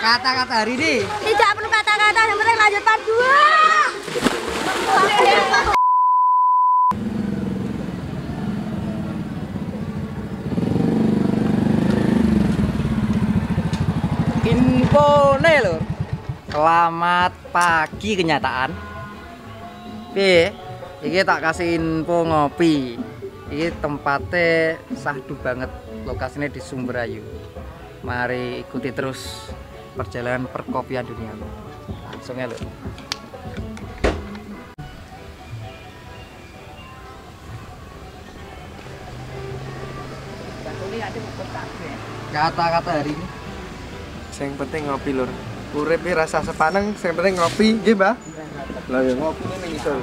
Kata-kata hari ini tidak perlu kata-kata, yang penting lanjutan dua. Infone lho. Selamat pagi kenyataan. Piye? Iki tak kasih info ngopi. Iki tempatnya sahdu banget. Lokasinya di Sumber Ayu. Mari ikuti terus perjalanan perkopian duniawi. Langsung ya lho. Kata-kata hari ini. Yang penting ngopi lur. Urip iki rasa sepaneng, yang penting ngopi nggih, Mbah. Lah ya ngopi ning isor.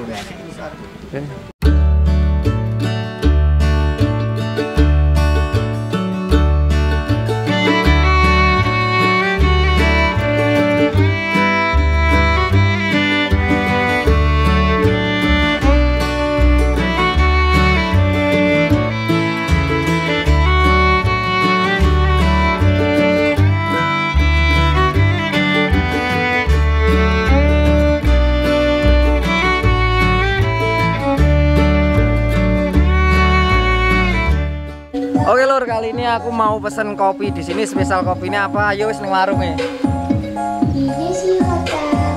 Oke lor, kali ini aku mau pesen kopi di sini. Spesial kopinya apa? Ayo seneng warungnya. Ini sih kota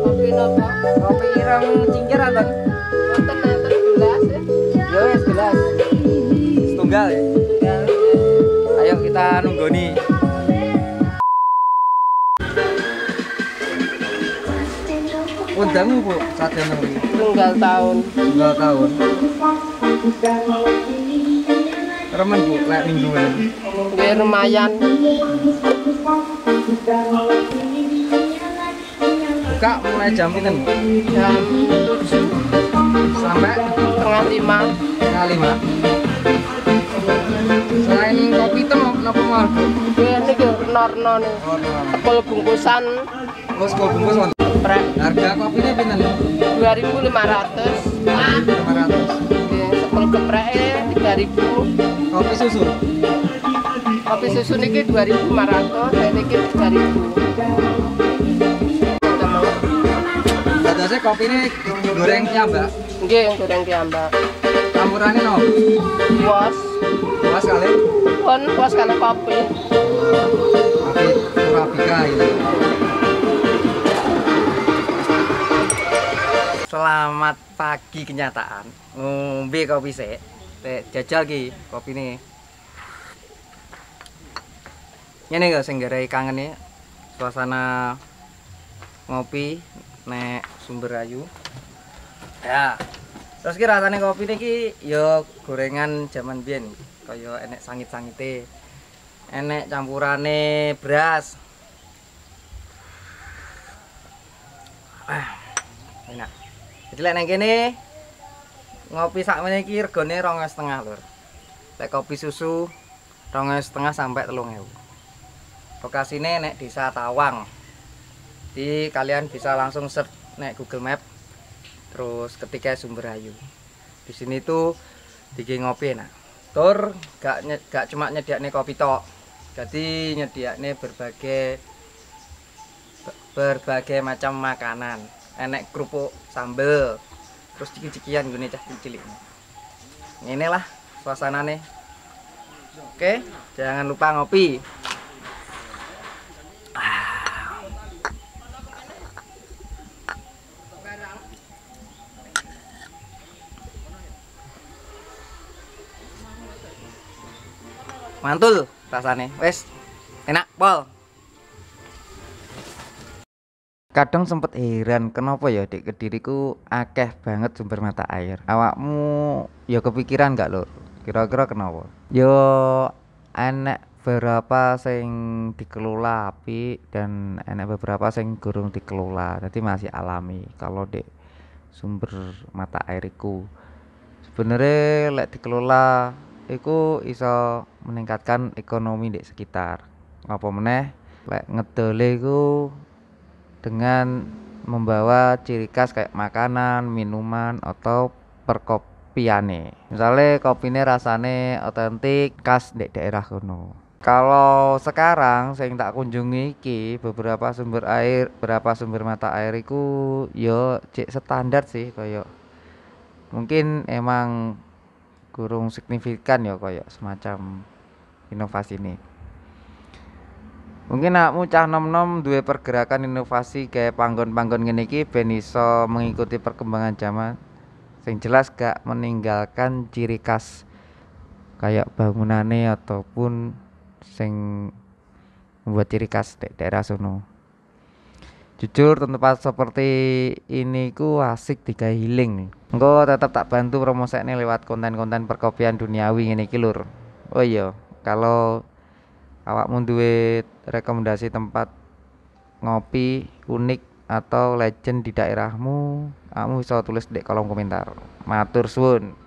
kopi nopo? Kopi ireng cingkir atau? Gelas ya. Yo wis gelas. Setunggal ya. Ayo kita nunggoni. Undang Bu, sadene iki. Tunggal tahun. Tunggal tahun. Remen Bu, lek mingguan. Nggih lumayan. Buka mulai jam pinten? Jam 7 sampai 4:30. Selain kopi temok napa mau? Nggih iki norno ne. Tepul bungkusan. Wes kok bungkus. Harga kopinya pinten? 2.500. 500. Sepul gepreke 3.000. Kopi susu. Kopi susu niki 2.500, dan niki 3.000. Dadase kopi ini goreng piyambak. Nggih, goreng piyambak. Campurane no? Kuas. Kuas kali. Pun kuas kali kopi. Kopi Arabica ini. Selamat pagi kenyataan. Ngombe kopi sik. Jajal ki kopine. Ngene kok sing garai kangene suasana ngopi nek Sumber Ayu. Ya. Terus ki rasane kopine ki ya gorengan jaman biyen, kaya enek sangit-sangite. Enek campurane beras. Enak. Jadi lek nang kene ngopi sakmene iki regane 2,5 lur. Lek kopi susu 2,5 sampai 3.000. Lokasine nek Desa Tawang. Jadi kalian bisa langsung search nek Google Map terus ketika Sumber Ayu. Di sini tuh dikene ngopi enak. Tur gak cuma nyediakne kopi tok. Jadi nyediakne berbagai macam makanan. Enek kerupuk sambel, terus ciki-cikian gini cah cilik. Inilah suasana nih. Oke, jangan lupa ngopi. Mantul rasanya, wes enak pol. Kadang sempet heran kenapa ya di Kediriku akeh banget sumber mata air. Awakmu ya kepikiran gak lho? Kira-kira kenapa? Yo enek beberapa sing dikelola api dan enek beberapa sing gurung dikelola. Jadi masih alami kalau di sumber mata airiku. Sebenarnya lek dikelola iku iso meningkatkan ekonomi di sekitar. Apa meneh lek ngedole iku dengan membawa ciri khas kayak makanan, minuman, atau perkop kopiane. Misalnya kopine rasane otentik khas di daerah kono. Kalau sekarang sing tak kunjungi iki beberapa sumber air, beberapa sumber mata air iku yo cek standar sih koyo. Mungkin emang kurang signifikan ya koyo semacam inovasi ini. Mungkin akmu cah nom-nom duwe pergerakan inovasi kayak panggon-panggon ngene iki ben iso mengikuti perkembangan zaman. Sing jelas gak meninggalkan ciri khas kayak bangunane ataupun sing membuat ciri khas daerah sono. Jujur tempat seperti ini ku asik tiga healing. Engko tetap tak bantu promosekne lewat konten-konten perkopian duniawi ngene iki lur. Oh iya, kalau awakmu duwe rekomendasi tempat ngopi unik atau legend di daerahmu, kamu bisa tulis di kolom komentar. Matur suwun.